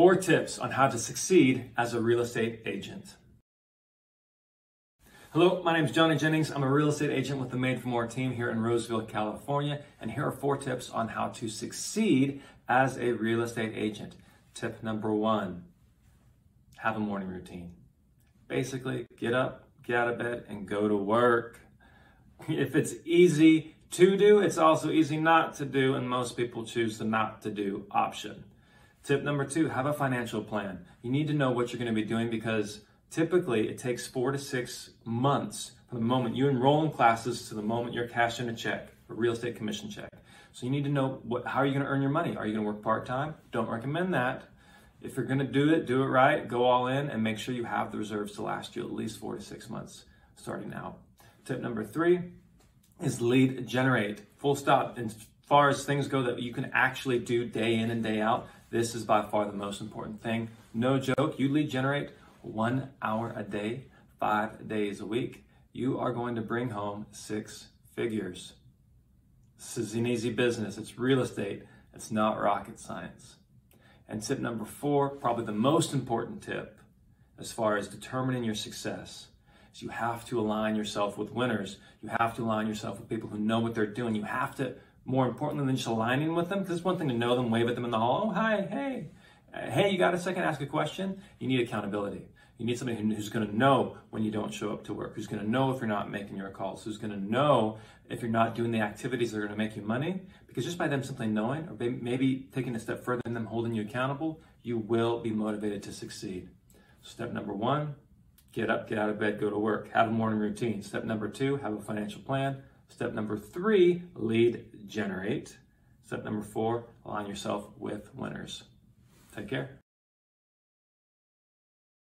4 tips on how to succeed as a real estate agent. Hello, my name is Johnny Jennings. I'm a real estate agent with the Made for More team here in Roseville, California. And here are 4 tips on how to succeed as a real estate agent. Tip number 1, have a morning routine. Basically, get up, get out of bed, and go to work. If it's easy to do, it's also easy not to do, and most people choose the not to do option. Tip number 2, have a financial plan. You need to know what you're going to be doing because typically it takes 4 to 6 months from the moment you enroll in classes to the moment you're cashing a check, a real estate commission check. So you need to know how are you going to earn your money? Are you going to work part-time? Don't recommend that. If you're going to do it right, go all in, and make sure you have the reserves to last you at least 4 to 6 months starting now. Tip number 3 is lead generate. Full stop. As far as things go that you can actually do day in and day out, this is by far the most important thing. No joke, you lead generate 1 hour a day, 5 days a week. You are going to bring home 6 figures. This is an easy business. It's real estate. It's not rocket science. And tip number 4, probably the most important tip as far as determining your success, is you have to align yourself with winners. You have to align yourself with people who know what they're doing. You have to, more importantly than just aligning with them, because it's one thing to know them, wave at them in the hall, oh, hi, hey, you got a second, ask a question? You need accountability. You need somebody who's going to know when you don't show up to work, who's going to know if you're not making your calls, who's going to know if you're not doing the activities that are going to make you money, because just by them simply knowing, or maybe taking a step further and them holding you accountable, you will be motivated to succeed. Step number 1, get up, get out of bed, go to work, have a morning routine. Step number 2, have a financial plan. Step number 3, lead generate. Step number 4, align yourself with winners. Take care.